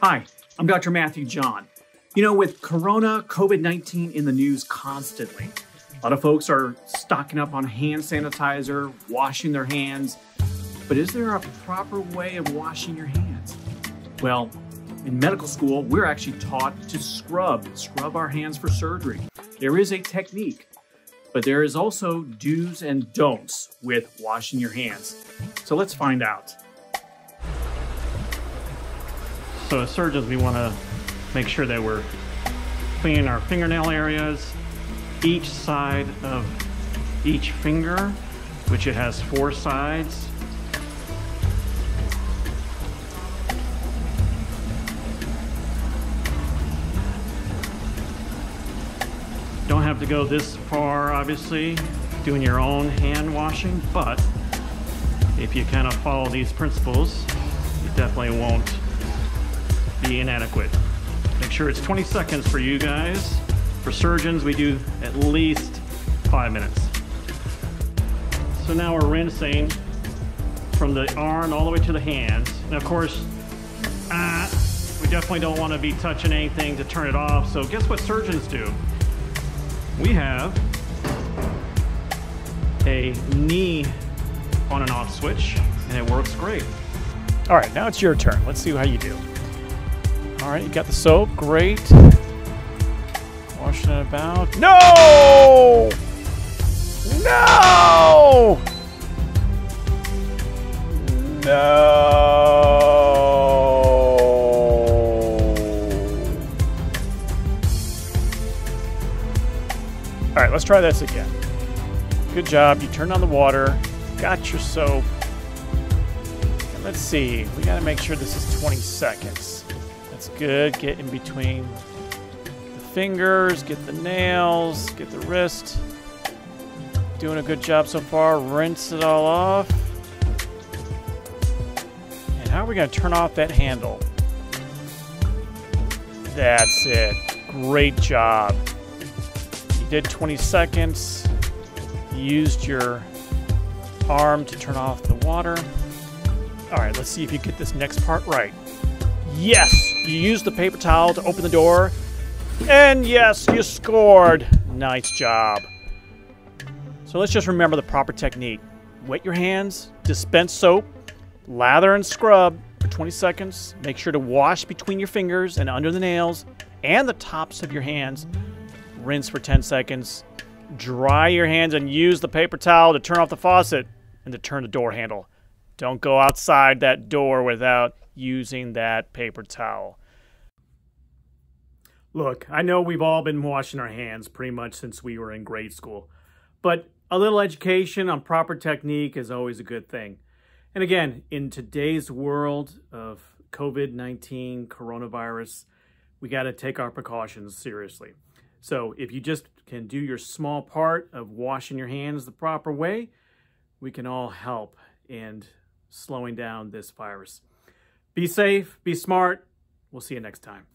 Hi, I'm Dr. Matthew John. You know, with Corona, COVID-19 in the news constantly, a lot of folks are stocking up on hand sanitizer, washing their hands. But is there a proper way of washing your hands? Well, in medical school, we're actually taught to scrub our hands for surgery. There is a technique, but there is also do's and don'ts with washing your hands. So let's find out. So as surgeons, we want to make sure that we're cleaning our fingernail areas, each side of each finger, which it has four sides. Don't have to go this far, obviously, doing your own hand washing, but if you kind of follow these principles, you definitely won't be inadequate. Make sure it's 20 seconds for you guys. For surgeons, we do at least 5 minutes. So now we're rinsing from the arm all the way to the hands. And of course, we definitely don't want to be touching anything to turn it off. So guess what surgeons do? We have a knee on and off switch, and it works great. All right, now it's your turn. Let's see how you do. All right, you got the soap, great. Washing it about. No! No! No! All right, let's try this again. Good job, you turned on the water, got your soap. And let's see, we gotta make sure this is 20 seconds. That's good. Get in between the fingers, get the nails, get the wrist. Doing a good job so far. Rinse it all off. And how are we going to turn off that handle? That's it. Great job. You did 20 seconds. You used your arm to turn off the water. All right, let's see if you get this next part right. Yes, you used the paper towel to open the door. And yes, you scored. Nice job. So let's just remember the proper technique. Wet your hands, dispense soap, lather and scrub for 20 seconds. Make sure to wash between your fingers and under the nails and the tops of your hands. Rinse for 10 seconds. Dry your hands and use the paper towel to turn off the faucet and to turn the door handle. Don't go outside that door without using that paper towel. Look, I know we've all been washing our hands pretty much since we were in grade school, but a little education on proper technique is always a good thing. And again, in today's world of COVID-19 coronavirus, we got to take our precautions seriously. So if you just can do your small part of washing your hands the proper way, we can all help in slowing down this virus. Be safe, be smart. We'll see you next time.